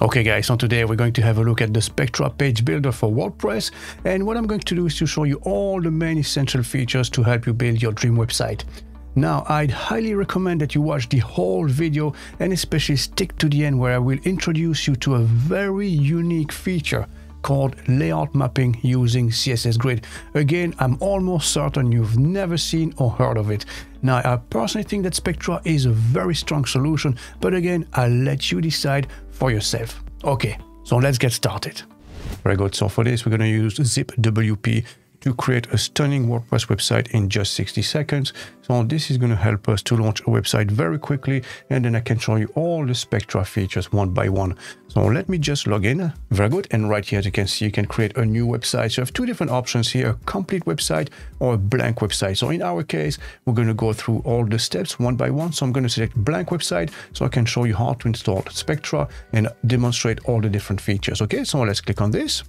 Okay guys, so today we're going to have a look at the Spectra Page Builder for WordPress, and what I'm going to do is to show you all the main essential features to help you build your dream website. Now, I'd highly recommend that you watch the whole video and especially stick to the end, where I will introduce you to a very unique feature called layout mapping using CSS Grid. Again, I'm almost certain you've never seen or heard of it. Now, I personally think that Spectra is a very strong solution, but again, I'll let you decide for yourself. Okay, so let's get started. Very good. So for this, we're going to use ZipWP to create a stunning WordPress website in just 60 seconds. So this is going to help us to launch a website very quickly, and then I can show you all the Spectra features one by one. So let me just log in. Very good. And right here, as you can see, you can create a new website. So you have two different options here, a complete website or a blank website. So in our case, we're going to go through all the steps one by one. So I'm going to select blank website so I can show you how to install Spectra and demonstrate all the different features. Okay, so let's click on this.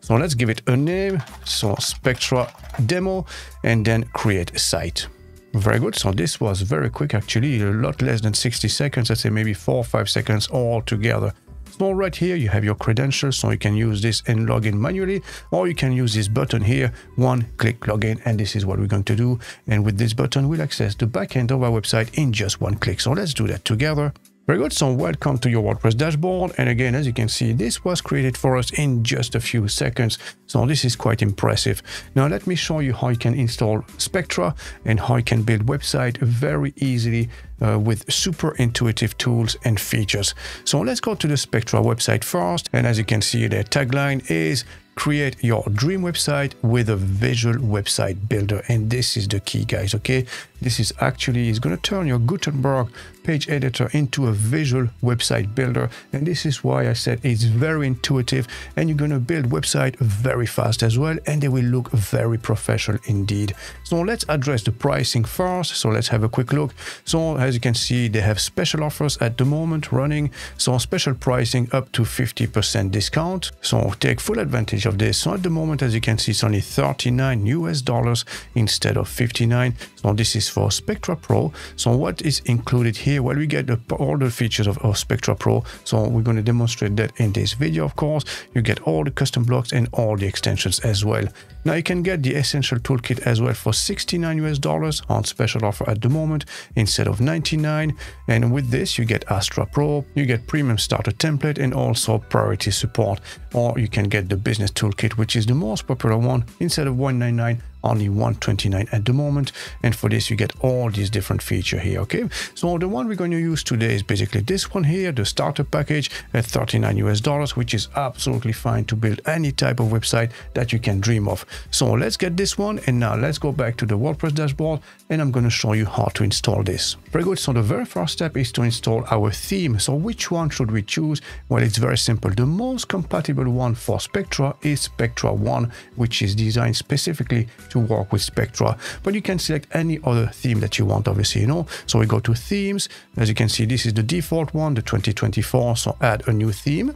So let's give it a name, so Spectra Demo, and then create a site. Very good. So this was very quick, actually, a lot less than 60 seconds, let's say maybe 4 or 5 seconds all together. So right here, you have your credentials, so you can use this and log in manually, or you can use this button here, one click login, and this is what we're going to do. And with this button, we'll access the backend of our website in just one click. So let's do that together. Very good, so welcome to your WordPress dashboard. And again, as you can see, this was created for us in just a few seconds. So this is quite impressive. Now, let me show you how you can install Spectra and how you can build website very easily with super intuitive tools and features. So let's go to the Spectra website first. And as you can see, their tagline is create your dream website with a visual website builder. And this is the key, guys, okay? This is actually is going to turn your Gutenberg page editor into a visual website builder. And this is why I said it's very intuitive, and you're going to build website very fast as well, and they will look very professional indeed. So let's address the pricing first. So let's have a quick look. So as you can see, they have special offers at the moment running. So special pricing up to 50% discount. So take full advantage of this. So at the moment, as you can see, it's only $39 instead of 59. So this is for Spectra Pro. So what is included here? Well, we get all the features of Spectra Pro. So we're going to demonstrate that in this video, of course. You get all the custom blocks and all the extensions as well. Now you can get the essential toolkit as well for $69 on special offer at the moment instead of 99. And with this, you get Astra Pro, you get premium starter template, and also priority support. Or you can get the business toolkit, which is the most popular one, instead of 199. Only 129 at the moment, and for this you get all these different features here. Okay, so the one we're going to use today is basically this one here, the starter package at $39, which is absolutely fine to build any type of website that you can dream of. So let's get this one, and now let's go back to the WordPress dashboard, and I'm going to show you how to install this. Very good. So the very first step is to install our theme. So which one should we choose? Well, it's very simple. The most compatible one for Spectra is Spectra 1, which is designed specifically to work with Spectra, but you can select any other theme that you want, obviously, you know. So we go to themes. As you can see, this is the default one, the 2024. So add a new theme.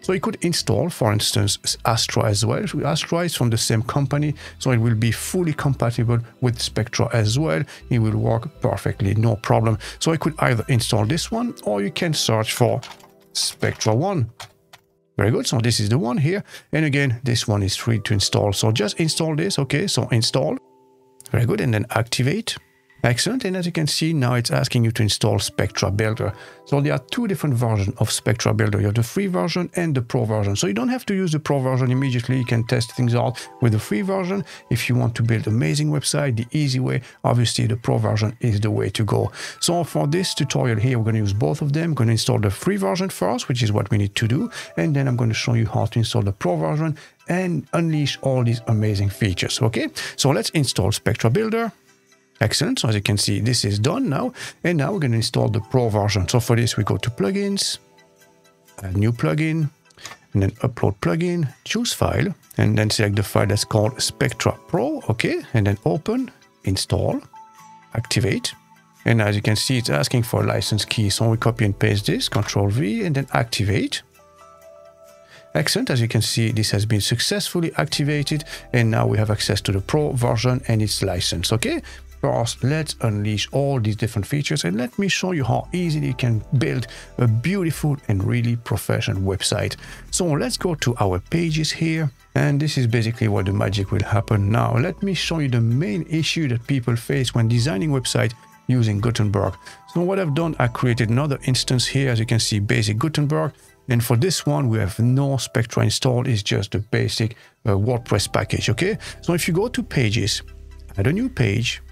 So you could install, for instance, Astra as well. Astra is from the same company, so it will be fully compatible with Spectra as well. It will work perfectly, no problem. So I could either install this one, or you can search for Spectra 1. Very good. So this is the one here. And again, this one is free to install. So just install this. Okay, so install. Very good. And then activate. Excellent. And as you can see, now it's asking you to install Spectra Builder. So there are two different versions of Spectra Builder. You have the free version and the pro version. So you don't have to use the pro version immediately. You can test things out with the free version. If you want to build amazing website the easy way, obviously the pro version is the way to go. So for this tutorial here, we're going to use both of them. I'm going to install the free version first, which is what we need to do. And then I'm going to show you how to install the pro version and unleash all these amazing features. Okay, so let's install Spectra Builder. Excellent. So as you can see, this is done now. And now we're going to install the pro version. So for this, we go to plugins, add new plugin, and then upload plugin, choose file, and then select the file that's called Spectra Pro. Okay. And then open, install, activate. And as you can see, it's asking for a license key. So we copy and paste this, Control V, and then activate. Excellent. As you can see, this has been successfully activated. And now we have access to the pro version and its license. Okay. course, let's unleash all these different features and let me show you how easily you can build a beautiful and really professional website. So let's go to our pages here. And this is basically where the magic will happen. Now, let me show you the main issue that people face when designing websites using Gutenberg. So what I've done, I created another instance here, as you can see, basic Gutenberg. And for this one, we have no Spectra installed. It's just the basic WordPress package, okay? So if you go to Pages, add a new page,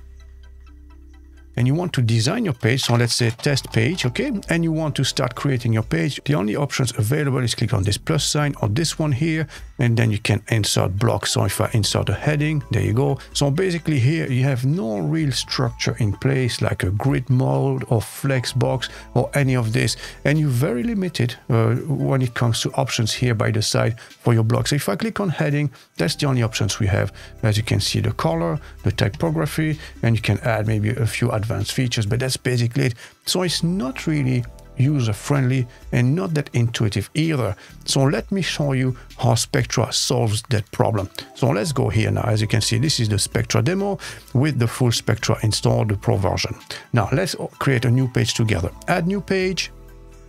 and you want to design your page, so let's say test page, okay? And you want to start creating your page. The only options available is click on this plus sign or this one here, and then you can insert blocks. So if I insert a heading, there you go. So basically here, you have no real structure in place, like a grid mold or flex box or any of this. And you're very limited when it comes to options here by the side for your blocks. So if I click on heading, that's the only options we have. As you can see, the color, the typography, and you can add maybe a few advanced features, but that's basically it. So it's not really user-friendly and not that intuitive either. So let me show you how Spectra solves that problem. So let's go here now. As you can see, this is the Spectra demo with the full Spectra installed, the Pro version. Now let's create a new page together. Add new page.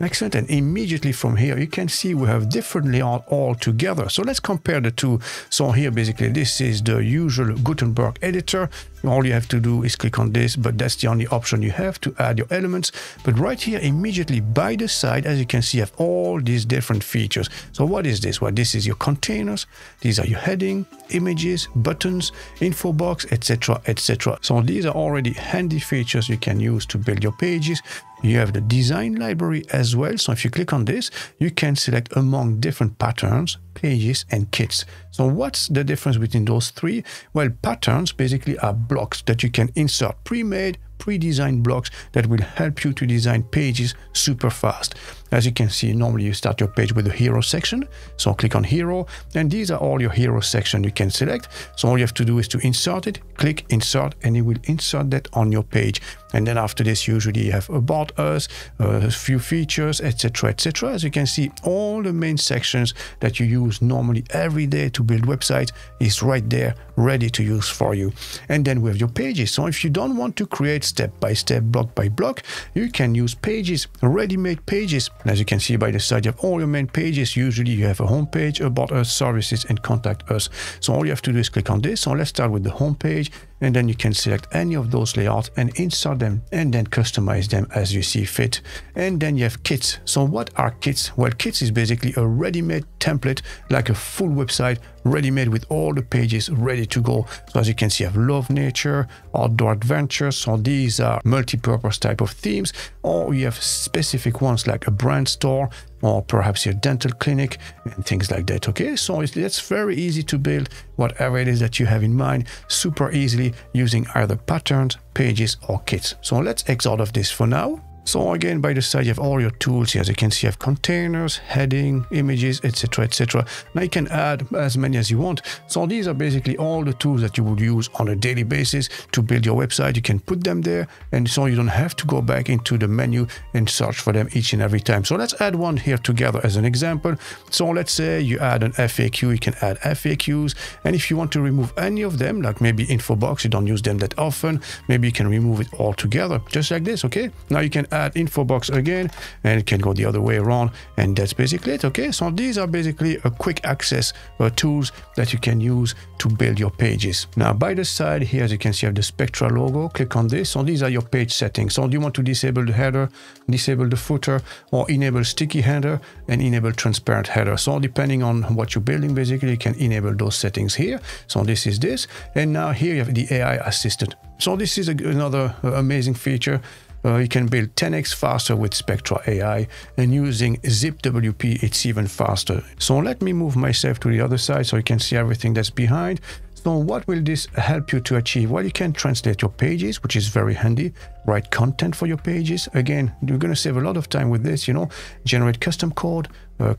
Excellent. And immediately from here, you can see we have different layout all together. So let's compare the two. So here, basically, this is the usual Gutenberg editor. All you have to do is click on this, but that's the only option you have to add your elements. But right here, immediately by the side, as you can see, you have all these different features. So what is this? Well, this is your containers. These are your heading, images, buttons, info box, etc., etc. So these are already handy features you can use to build your pages. You have the design library as well. So if you click on this, you can select among different patterns, pages and kits. So what's the difference between those three? Well, patterns basically are blocks that you can insert, pre-made, pre-designed blocks that will help you to design pages super fast. As you can see, normally you start your page with the hero section. So click on hero, and these are all your hero section you can select. So all you have to do is to insert it, click insert, and it will insert that on your page. And then after this, usually you have about us, a few features, etc., etc. As you can see, all the main sections that you use normally every day to build websites is right there, ready to use for you. And then we have your pages. So if you don't want to create step by step, block by block, you can use pages, ready-made pages. As you can see by the side, you have all your main pages. Usually you have a home page, about us, services, and contact us. So all you have to do is click on this. So let's start with the home page. And then you can select any of those layouts and insert them and then customize them as you see fit. And then you have kits. So what are kits? Well, kits is basically a ready-made template, like a full website, ready-made with all the pages ready to go. So as you can see, I have love, nature, outdoor adventures. So these are multi-purpose type of themes, or you have specific ones like a brand store, or perhaps your dental clinic and things like that, okay? So it's very easy to build whatever it is that you have in mind, super easily using either patterns, pages, or kits. So let's exit out of this for now. So again, by the side, you have all your tools. As you can see, you have containers, heading, images, etc., etc. Now you can add as many as you want. So these are basically all the tools that you would use on a daily basis to build your website. You can put them there, and so you don't have to go back into the menu and search for them each and every time. So let's add one here together as an example. So let's say you add an FAQ, you can add FAQs. And if you want to remove any of them, like maybe info box, you don't use them that often, maybe you can remove it all together, just like this, okay? Now you can add info box again, and it can go the other way around, and that's basically it, okay? So these are basically a quick access tools that you can use to build your pages. Now by the side here, as you can see, you have the Spectra logo. Click on this. So these are your page settings. So do you want to disable the header, disable the footer, or enable sticky header and enable transparent header? So depending on what you're building, basically you can enable those settings here. So this is this, and now here you have the AI assistant. So this is another amazing feature. You can build 10x faster with Spectra AI, and using ZipWP, it's even faster. So let me move myself to the other side so you can see everything that's behind. So what will this help you to achieve? Well, you can translate your pages, which is very handy. Write content for your pages. Again, you're going to save a lot of time with this, you know. Generate custom code,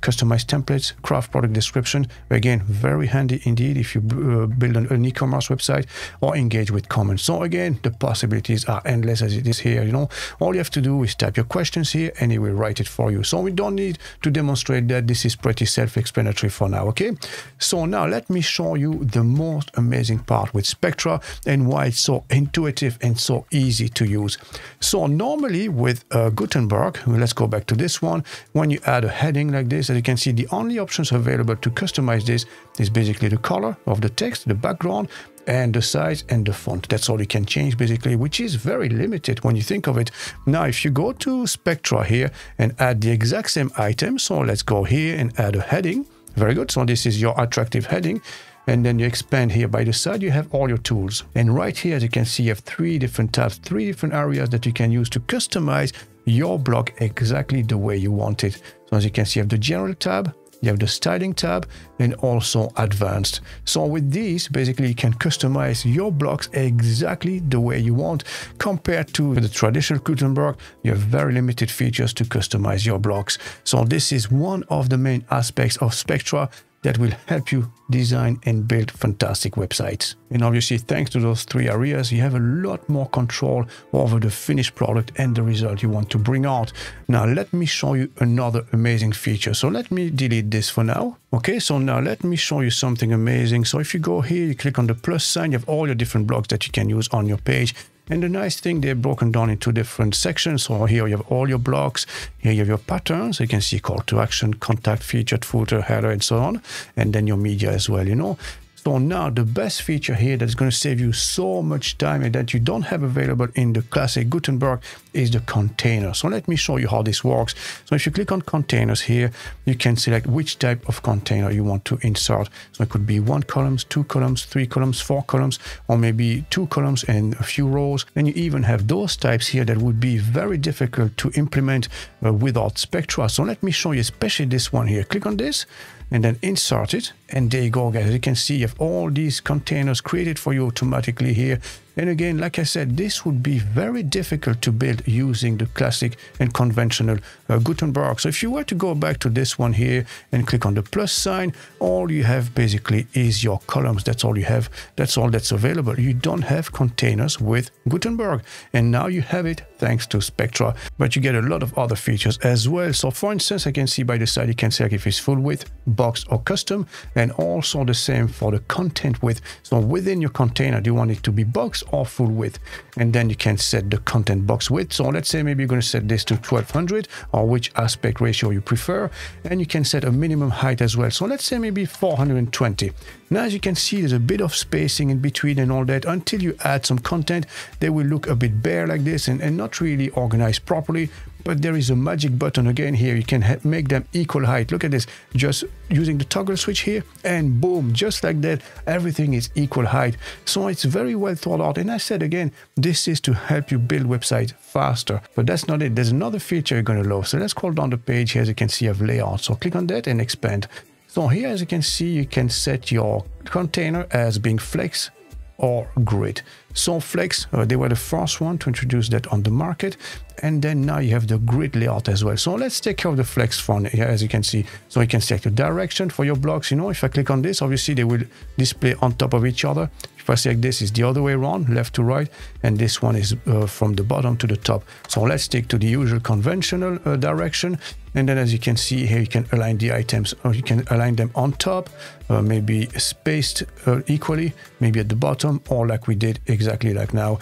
customize templates, craft product description. Again, very handy indeed if you build an e-commerce website or engage with comments. So again, the possibilities are endless as it is here, you know. All you have to do is type your questions here and it will write it for you. So we don't need to demonstrate that. This is pretty self-explanatory for now, okay? So now let me show you the most amazing part with Spectra and why it's so intuitive and so easy to use. So normally with Gutenberg, let's go back to this one, when you add a heading like this, as you can see, the only options available to customize this is basically the color of the text, the background, and the size and the font. That's all you can change basically, which is very limited when you think of it. Now, if you go to Spectra here and add the exact same item, so let's go here and add a heading. Very good. So this is your attractive heading. And then you expand here by the side, you have all your tools. And right here, as you can see, you have three different tabs, three different areas that you can use to customize your blog exactly the way you want it. So as you can see, you have the general tab, you have the styling tab, and also advanced. So with these, basically you can customize your blocks exactly the way you want. Compared to the traditional Gutenberg, you have very limited features to customize your blocks. So this is one of the main aspects of Spectra that will help you design and build fantastic websites. And obviously, thanks to those three areas, you have a lot more control over the finished product and the result you want to bring out. Now, let me show you another amazing feature. So let me delete this for now. Okay, so now let me show you something amazing. So if you go here, you click on the plus sign, you have all your different blocks that you can use on your page. And the nice thing, they're broken down into different sections. So here you have all your blocks. Here you have your patterns. You can see call to action, contact, featured, footer, header, and so on. And then your media as well, you know. So now the best feature here that's going to save you so much time and that you don't have available in the classic Gutenberg is the container. So let me show you how this works. So if you click on containers here, you can select which type of container you want to insert. So it could be 1 column, 2 columns, 3 columns, 4 columns, or maybe 2 columns and a few rows. And you even have those types here that would be very difficult to implement without Spectra. So let me show you especially this one here. Click on this and then insert it. And there you go, guys. As you can see, you have all these containers created for you automatically here. And again, like I said, this would be very difficult to build using the classic and conventional Gutenberg. So if you were to go back to this one here and click on the plus sign, all you have basically is your columns. That's all you have. That's all that's available. You don't have containers with Gutenberg. And now you have it thanks to Spectra. But you get a lot of other features as well. So for instance, I can see by the side, you can select if it's full width, box, or custom. And also the same for the content width. So within your container, do you want it to be box or full width? And then you can set the content box width. So let's say maybe you're going to set this to 1200 or which aspect ratio you prefer. And you can set a minimum height as well. So let's say maybe 420. Now, as you can see, there's a bit of spacing in between and all that. Until you add some content, they will look a bit bare like this and not really organized properly. But there is a magic button again here. You can make them equal height. Look at this, just using the toggle switch here and boom, just like that, everything is equal height. So it's very well thought out. And I said again, this is to help you build websites faster, but that's not it. There's another feature you're gonna love. So let's scroll down the page here. As you can see, I have layout. So click on that and expand. So here, as you can see, you can set your container as being flex or grid. So flex, they were the first one to introduce that on the market. And then now you have the grid layout as well. So let's take care of the flex font here, as you can see. So you can select the direction for your blocks. You know, if I click on this, obviously they will display on top of each other. If I select this, is the other way around, left to right. And this one is from the bottom to the top. So let's stick to the usual conventional direction. And then as you can see here, you can align the items, or you can align them on top, maybe spaced equally, maybe at the bottom, or like we did exactly like now,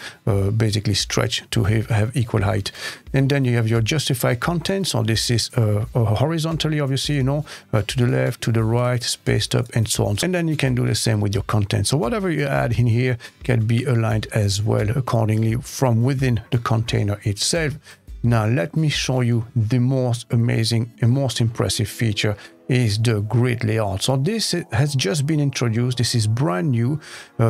basically stretch to have equal height. And then you have your justify content. So this is horizontally, obviously, you know, to the left, to the right, spaced up and so on. And then you can do the same with your content. So whatever you add in here can be aligned as well accordingly from within the container itself. Now, let me show you the most amazing and most impressive feature is the grid layout. So this has just been introduced. This is brand new.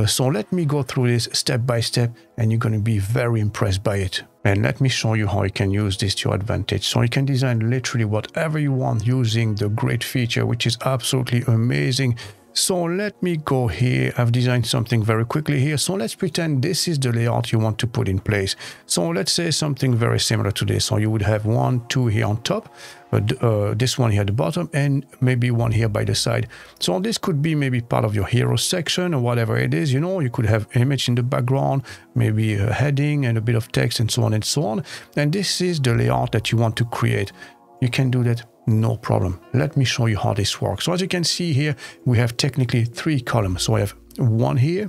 So let me go through this step by step and you're going to be very impressed by it. And let me show you how you can use this to your advantage. So you can design literally whatever you want using the grid feature, which is absolutely amazing. So let me go here. I've designed something very quickly here. So let's pretend this is the layout you want to put in place. So let's say something very similar to this. So you would have 1, 2 here on top, this one here at the bottom, and maybe one here by the side. So this could be maybe part of your hero section or whatever it is. You know, you could have image in the background, maybe a heading and a bit of text and so on and so on. And this is the layout that you want to create. You can do that. No problem. Let me show you how this works. So as you can see here, we have technically 3 columns. So I have 1 here,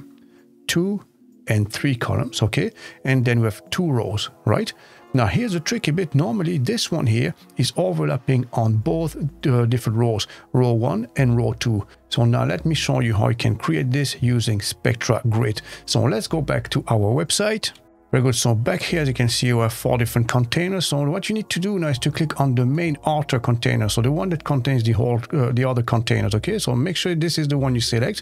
2, and 3 columns. Okay. And then we have 2 rows, right? Now here's a tricky bit. Normally this one here is overlapping on both different rows, row 1 and row 2. So now let me show you how you can create this using Spectra Grid. So let's go back to our website. Very good. So back here, as you can see, we have 4 different containers. So what you need to do now is to click on the main outer container. So the one that contains the whole, the other containers. Okay. So make sure this is the one you select.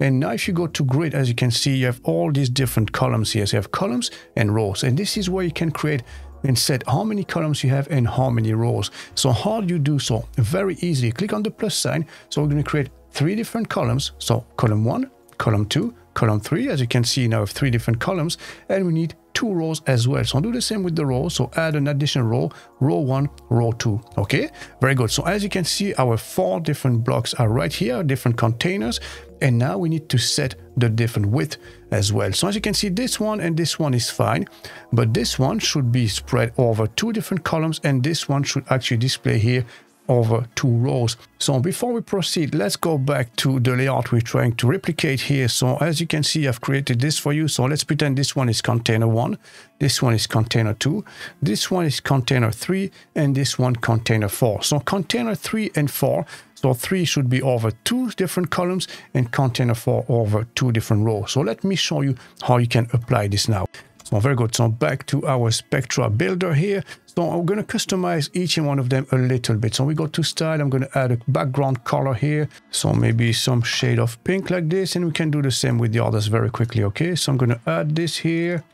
And now if you go to grid, as you can see, you have all these different columns here. So you have columns and rows. And this is where you can create and set how many columns you have and how many rows. So how do you do so? Very easy. Click on the plus sign. So we're going to create 3 different columns. So column 1, column 2, column 3. As you can see, now we have 3 different columns and we need 2 rows as well. So I'll do the same with the row. So add an additional row, row 1, row 2. Okay, very good. So as you can see, our 4 different blocks are right here, different containers. And now we need to set the different width as well. So as you can see, this one and this one is fine, but this one should be spread over 2 different columns and this one should actually display here over 2 rows. So before we proceed, let's go back to the layout we're trying to replicate here. So as you can see, I've created this for you. So let's pretend this one is container 1, this one is container 2, this one is container 3, and this one container 4. So container 3 and 4. So 3 should be over 2 different columns and container 4 over 2 different rows. So let me show you how you can apply this now. So very good. So back to our Spectra Builder here. So I'm going to customize each and one of them a little bit. So we go to style. I'm going to add a background color here. So maybe some shade of pink like this. And we can do the same with the others very quickly. Okay. So I'm going to add this here.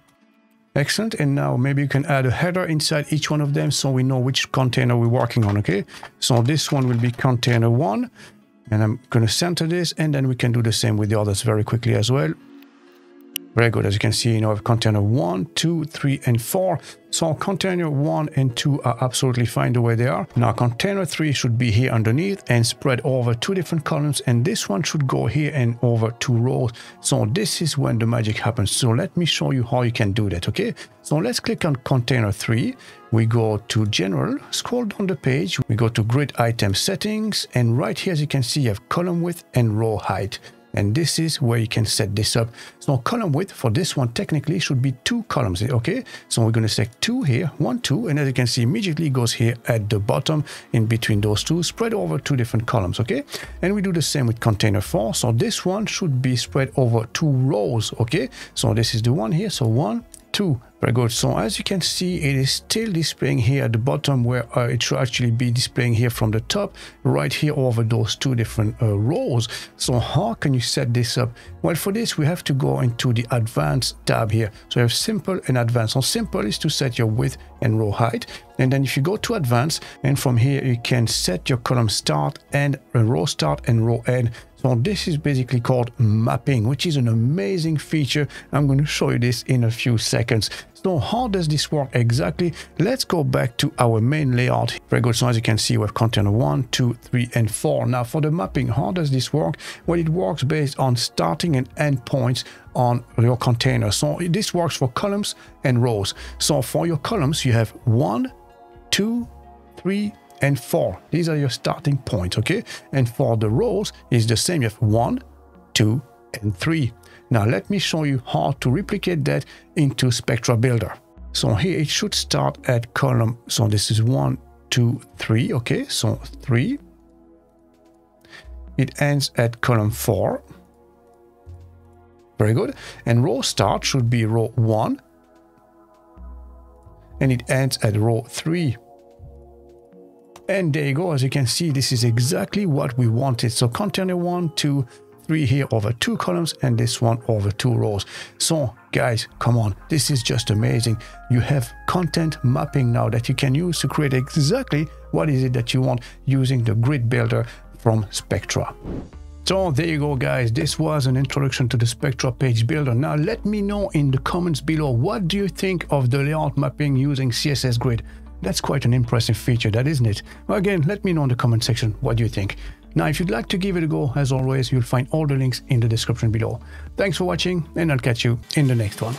Excellent. And now maybe you can add a header inside each one of them. So we know which container we're working on. Okay. So this one will be container 1. And I'm going to center this. And then we can do the same with the others very quickly as well. Very good. As you can see, you know, I have container 1, 2, 3, and 4. So container 1 and 2 are absolutely fine the way they are. Now container 3 should be here underneath and spread over 2 different columns. And this one should go here and over 2 rows. So this is when the magic happens. So let me show you how you can do that. Okay. So let's click on container 3. We go to general, scroll down the page. We go to grid item settings. And right here, as you can see, you have column width and row height. And this is where you can set this up. So column width for this one technically should be 2 columns. Okay. So we're going to select 2 here, 1, 2. And as you can see, immediately goes here at the bottom in between those 2, spread over 2 different columns. Okay. And we do the same with container 4. So this one should be spread over 2 rows. Okay. So this is the one here. So 1, 2. Very good. So as you can see, it is still displaying here at the bottom where it should actually be displaying here from the top, right here over those 2 different rows. So how can you set this up? Well, for this, we have to go into the advanced tab here. So you have simple and advanced. So simple is to set your width and row height. And then if you go to advanced, and from here, you can set your column start and row start and row end. So this is basically called mapping, which is an amazing feature. I'm going to show you this in a few seconds. So how does this work exactly? Let's go back to our main layout. Very good. So as you can see, we have container 1, 2, 3, and 4. Now for the mapping, how does this work? Well, it works based on starting and end points on your container. So this works for columns and rows. So for your columns, you have 1, 2, 3, and 4. These are your starting points. Okay. And for the rows is the same. You have 1, 2, and 3. Now, let me show you how to replicate that into Spectra Builder. So here it should start at column. So this is 1, 2, 3. Okay, so 3. It ends at column 4. Very good. And row start should be row 1. And it ends at row 3. And there you go. As you can see, this is exactly what we wanted. So container 1, 2, 3 here over 2 columns and this one over 2 rows. So guys, come on, this is just amazing. You have content mapping now that you can use to create exactly what is it that you want using the grid builder from Spectra. So there you go, guys. This was an introduction to the Spectra Page Builder. Now let me know in the comments below, what do you think of the layout mapping using CSS Grid? That's quite an impressive feature, that isn't it? Again, let me know in the comment section, what do you think? Now, if you'd like to give it a go, as always, you'll find all the links in the description below. Thanks for watching, and I'll catch you in the next one.